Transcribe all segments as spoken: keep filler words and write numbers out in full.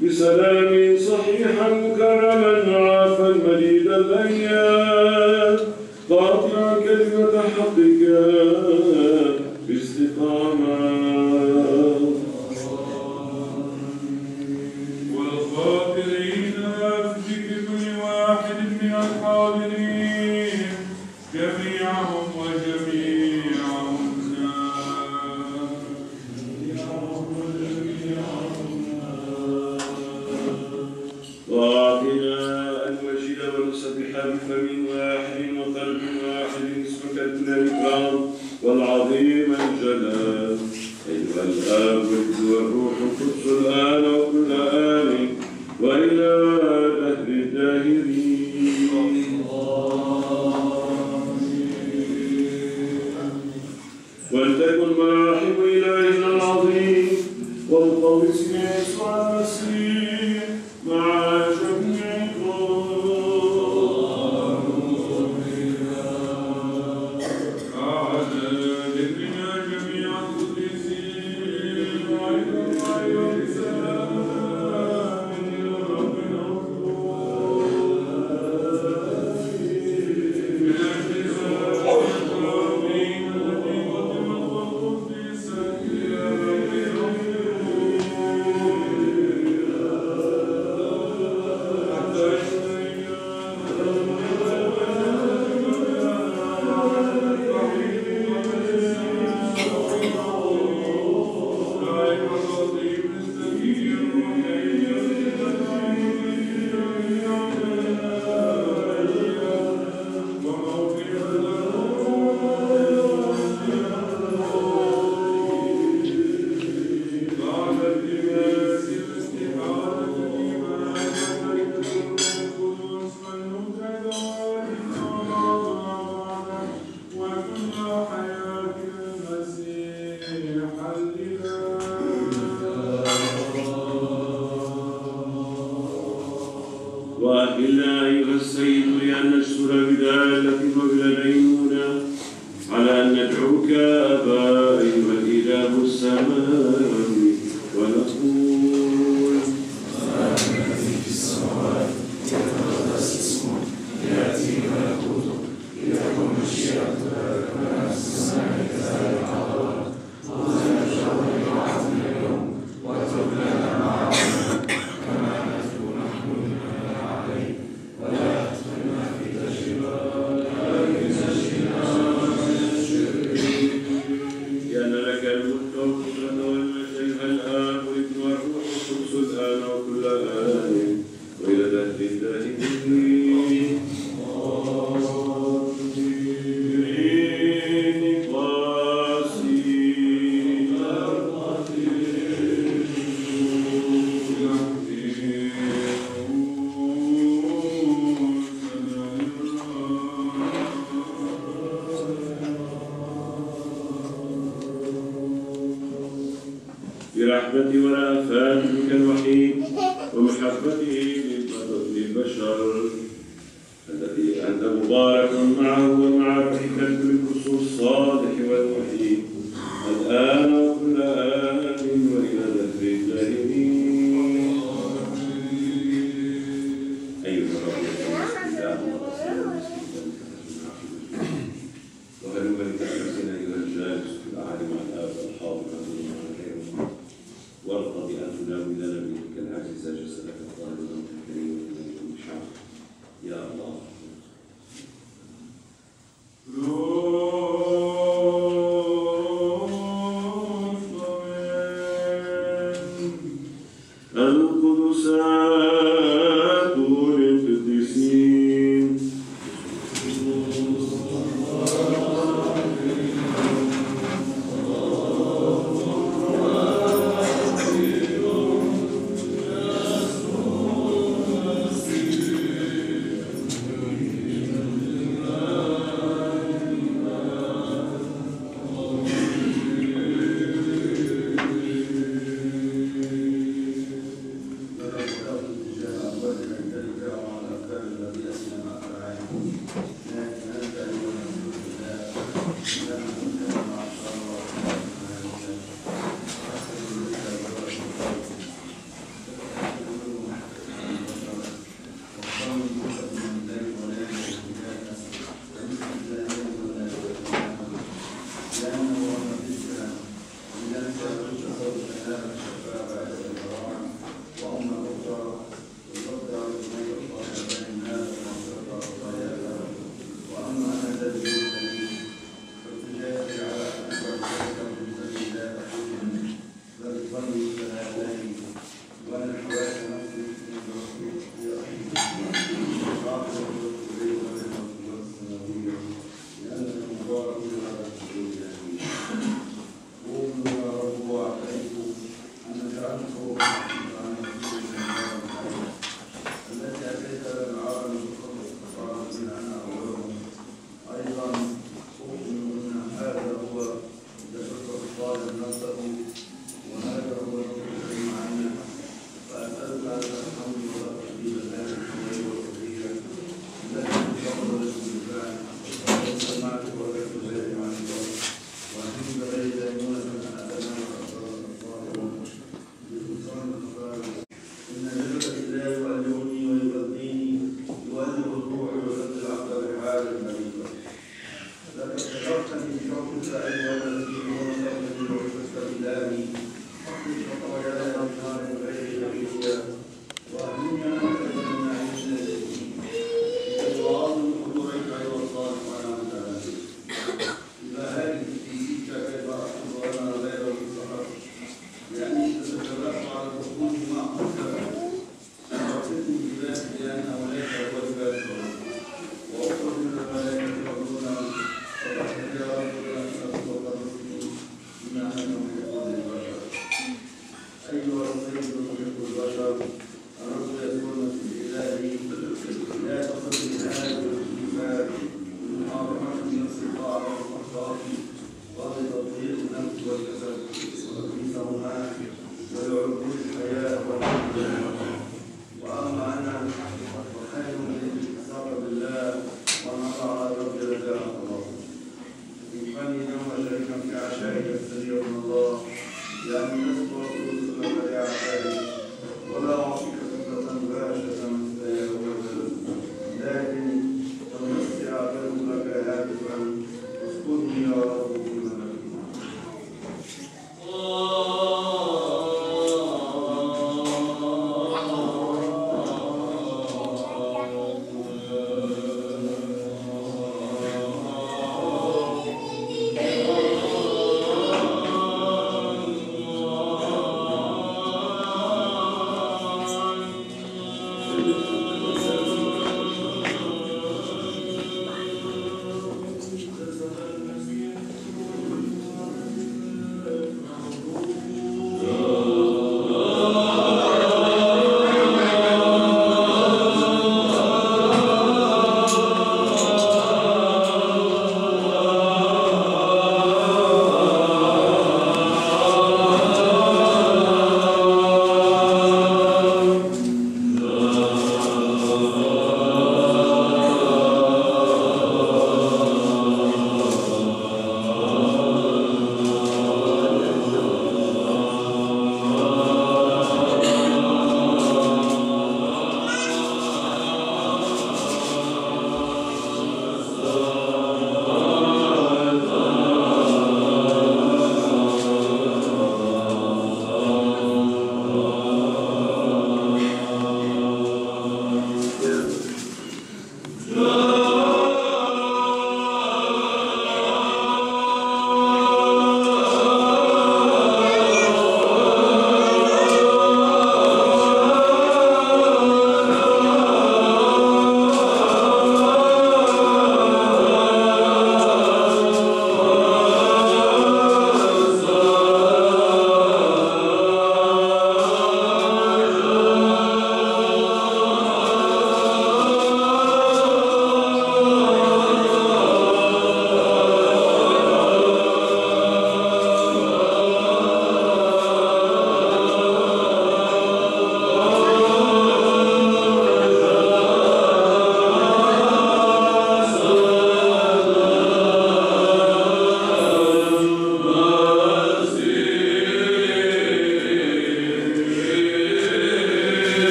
بسلام صحيحا مكرما عافا مجيدا بيا قاطعا كلمة حقك باستقامة والخاطرين في كل واحد من الحاضرين جميعهم وجميعهم وأعطنا أن نمجد ونسبح بفم واحد وقلب واحد اسمك الإكرام والعظيم الجلال أيها الآب والابن والروح القدس الآن وكل آن وإلى أهل الداهرين ولتكن مراحب إلهنا العظيم والقوس يسوع المسيح مع وأهلنا أيها السيد لأن نشكر بدالتي وبلنينا على أن ندعوك أبا أيها الإله السماوي ونقول آمين في السماوات يتقدس اسمك يأتي ملكوتك لتكن مشيئتك كما في السماء كذلك على الأرض خذنا اليوم وعافنا اليوم واغفر لنا ما عافينا كما برحمته ولا فاتك الوحيد ومحبته للبشر الذي أنت مبارك معه ومع روحك القدس الصالح والوحيد الآن وكل آن وإلى دهر الداهرين. أيها وهلم بتحسين أيها الجالس في العالم عن آب الحاضر وارض بأن تناولنا بيدك العاجز جسدك الطاهر والكريم والملك المشعر يا الله.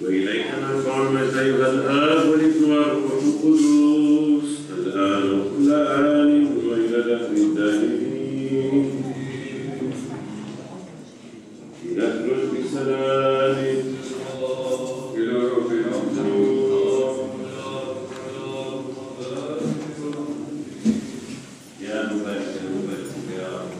وإليك نرجع المسيح الآب والابن والروح القدوس الآن وكل آن وإلى دهر الدائمين. لنخرج بسلام إلى ربنا القدوس. يا مبارك يا مبارك يا رب.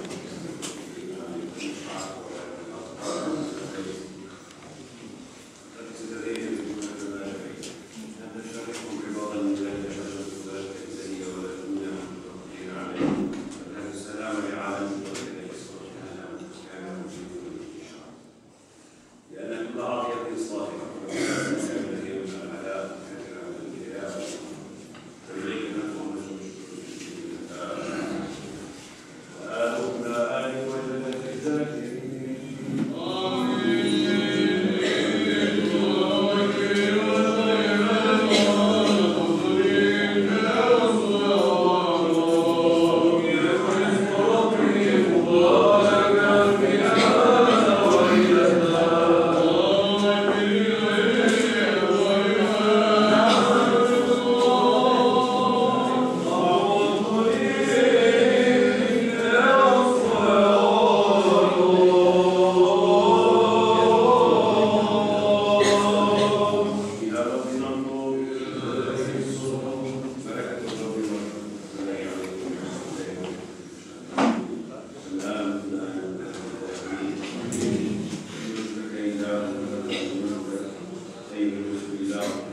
No.